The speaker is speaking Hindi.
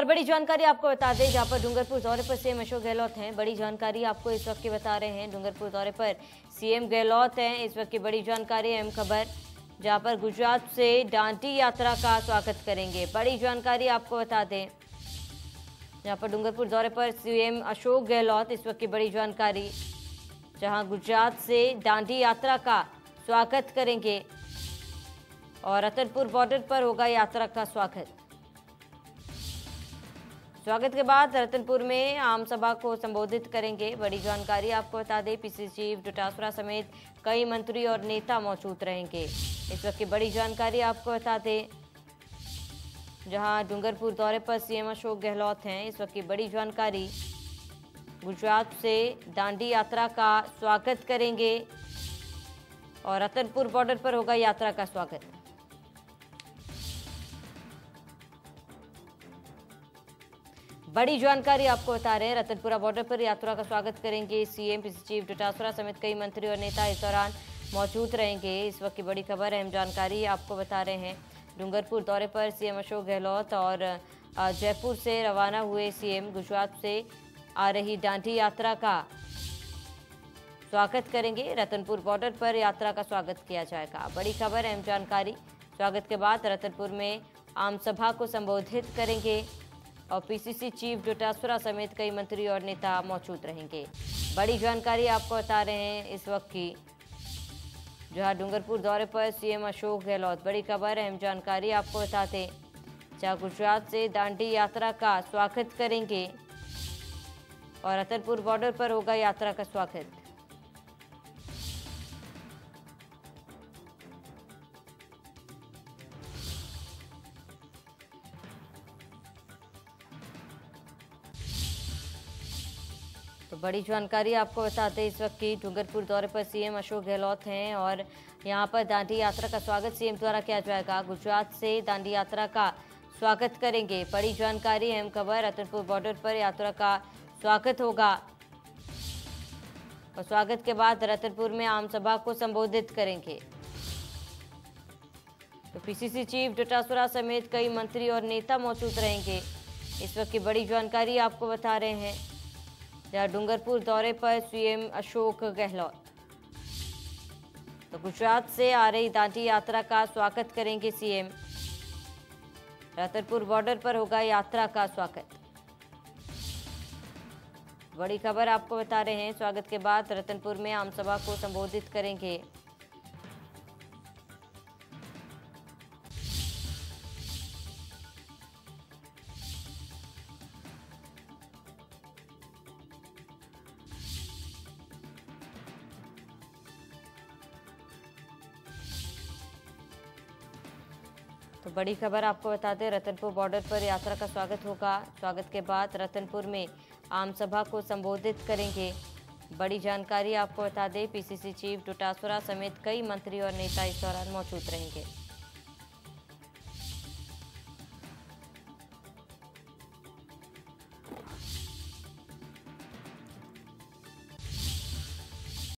और बड़ी जानकारी आपको बता दें, जहाँ पर डूंगरपुर दौरे पर सीएम अशोक गहलोत हैं। बड़ी जानकारी आपको इस वक्त की बता रहे हैं, डूंगरपुर दौरे पर सीएम गहलोत हैं। इस वक्त की बड़ी जानकारी अहम खबर, जहाँ पर गुजरात से दांडी यात्रा का स्वागत करेंगे। बड़ी जानकारी आपको बता दें, जहाँ पर डूंगरपुर दौरे पर सीएम अशोक गहलोत, इस वक्त की बड़ी जानकारी, जहाँ गुजरात से दांडी यात्रा का स्वागत करेंगे और रतनपुर बॉर्डर पर होगा यात्रा का स्वागत। स्वागत के बाद रतनपुर में आम सभा को संबोधित करेंगे। बड़ी जानकारी आपको बता दें, पीसीसी चीफ डोटासरा समेत कई मंत्री और नेता मौजूद रहेंगे। इस वक्त की बड़ी जानकारी आपको बता दें, जहां डूंगरपुर दौरे पर सीएम अशोक गहलोत हैं। इस वक्त की बड़ी जानकारी, गुजरात से दांडी यात्रा का स्वागत करेंगे और रतनपुर बॉर्डर पर होगा यात्रा का स्वागत। बड़ी जानकारी आपको बता रहे हैं, रतनपुरा बॉर्डर पर यात्रा का स्वागत करेंगे सीएम। पीसीसी चीफ डोटासरा समेत कई मंत्री और नेता इस दौरान मौजूद रहेंगे। इस वक्त की बड़ी खबर, अहम जानकारी आपको बता रहे हैं, डूंगरपुर दौरे पर सीएम अशोक गहलोत और जयपुर से रवाना हुए सीएम। गुजरात से आ रही दांडी यात्रा का स्वागत करेंगे, रतनपुर बॉर्डर पर यात्रा का स्वागत किया जाएगा। बड़ी खबर, अहम जानकारी। स्वागत के बाद रतनपुर में आम सभा को संबोधित करेंगे और पीसीसी चीफ डोटासरा समेत कई मंत्री और नेता मौजूद रहेंगे। बड़ी जानकारी आपको बता रहे हैं इस वक्त की, जहां डूंगरपुर दौरे पर सीएम अशोक गहलोत। बड़ी खबर, अहम जानकारी आपको बताते, जहां गुजरात से दांडी यात्रा का स्वागत करेंगे और रतनपुर बॉर्डर पर होगा यात्रा का स्वागत। तो बड़ी जानकारी आपको बताते इस वक्त की, डूंगरपुर दौरे पर सीएम अशोक गहलोत हैं और यहां पर दांडी यात्रा का स्वागत सीएम द्वारा किया जाएगा। गुजरात से दांडी यात्रा का स्वागत करेंगे। बड़ी जानकारी, अहम खबर। रतनपुर बॉर्डर पर यात्रा का स्वागत होगा और स्वागत के बाद रतनपुर में आम सभा को संबोधित करेंगे। तो पीसीसी चीफ डोटासरा समेत कई मंत्री और नेता मौजूद रहेंगे। इस वक्त की बड़ी जानकारी आपको बता रहे हैं, जहाँ डूंगरपुर दौरे पर सीएम अशोक गहलोत। तो गुजरात से आ रही दांडी यात्रा का स्वागत करेंगे सीएम। रतनपुर बॉर्डर पर होगा यात्रा का स्वागत। बड़ी खबर आपको बता रहे हैं, स्वागत के बाद रतनपुर में आम सभा को संबोधित करेंगे। तो बड़ी खबर आपको बता दें, रतनपुर बॉर्डर पर यात्रा का स्वागत होगा। स्वागत के बाद रतनपुर में आम सभा को संबोधित करेंगे। बड़ी जानकारी आपको बता दें, पीसीसी चीफ डोटासरा समेत कई मंत्री और नेता इस दौरान मौजूद रहेंगे।